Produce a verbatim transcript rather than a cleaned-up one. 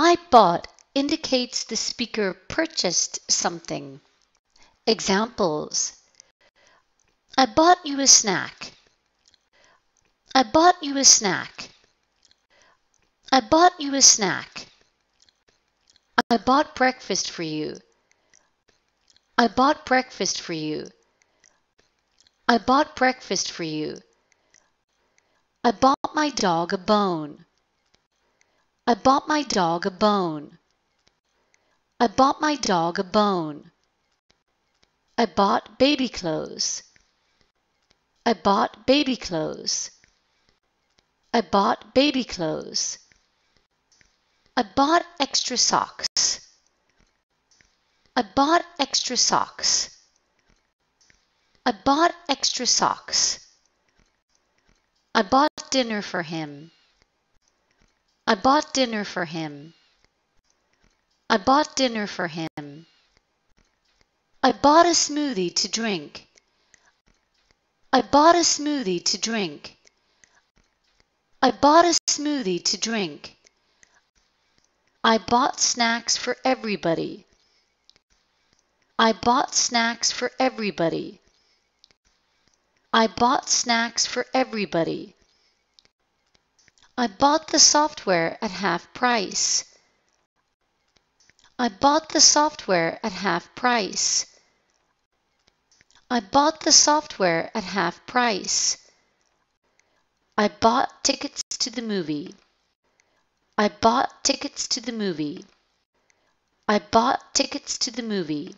I bought indicates the speaker purchased something. Examples: I bought you a snack. I bought you a snack. I bought you a snack. I bought breakfast for you. I bought breakfast for you. I bought breakfast for you. I bought my dog a bone. I bought my dog a bone. I bought my dog a bone. I bought baby clothes. I bought baby clothes. I bought baby clothes. I bought extra socks. I bought extra socks. I bought extra socks. I bought dinner for him. I bought dinner for him. I bought dinner for him. I bought a smoothie to drink. I bought a smoothie to drink. I bought a smoothie to drink. I bought snacks for everybody. I bought snacks for everybody. I bought snacks for everybody. I bought the software at half price. I bought the software at half price. I bought the software at half price. I bought tickets to the movie. I bought tickets to the movie. I bought tickets to the movie.